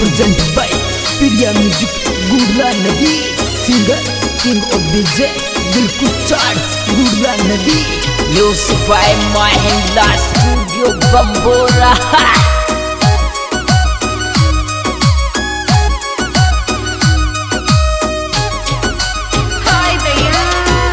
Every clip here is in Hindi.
Present by Priya music Gudla नदी singer king of DJ Dilkhush चाड गुड़ला नदी म्यूजिक बाय मा Hinglaj studio Bambor. Music by मा Hinglaj studio Bambor.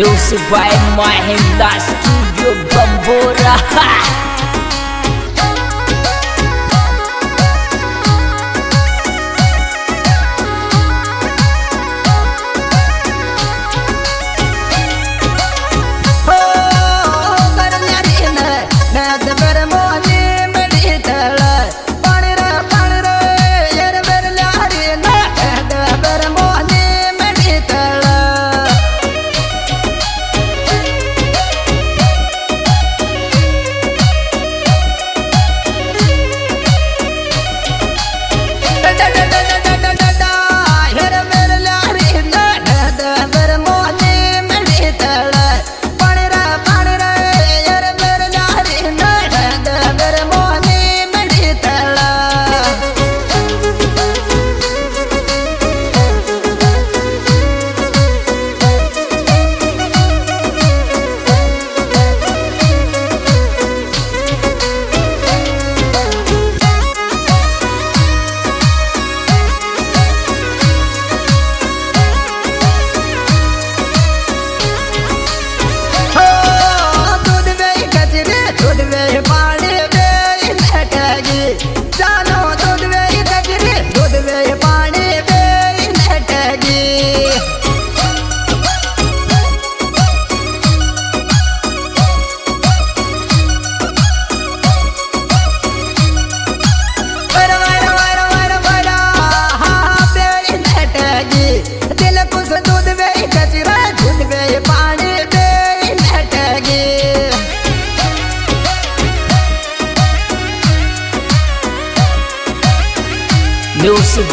Music by मा हिंग्लाज स्टूडियो बम्बोर।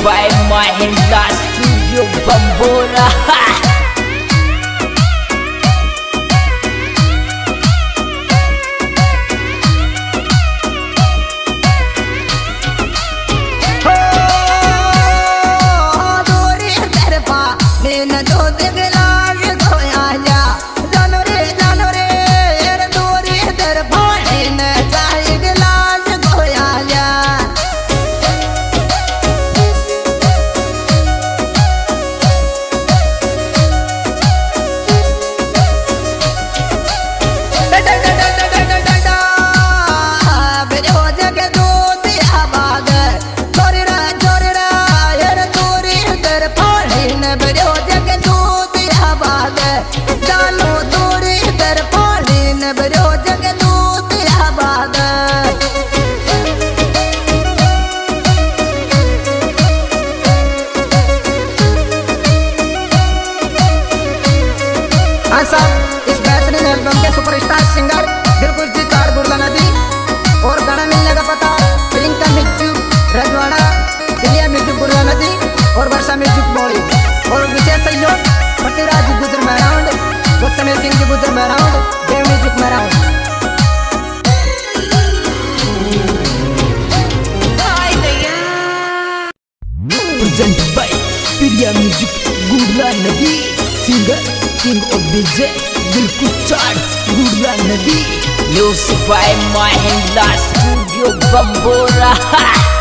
बाय मा हिंग्लाज स्टूडियो बम्बोर। इस बेहतरीन एल्बम के सुपरस्टार सिंगर दिलखुश जी चार दुर्ला नदी और गाना मिलने का पता प्रियंका मिर्जू रजवाड़ा, दिलिया मिर्जू दुर्ला नदी और वर्षा मिर्जू बॉली और विशेष सहयोग पतिराज गुजर महराउंड, गोस्वामी सिंह जी गुजर महराउंड, देव मिर्जू महराउंड। प्रेजेंट बाय प्रिया मिर्जू दुर्ला नदी, singer king of DJ Dilkhush चाड गुड़िया नदी, म्यूजिक बाय मा हिंग्लाज स्टूडियो बम्बोर।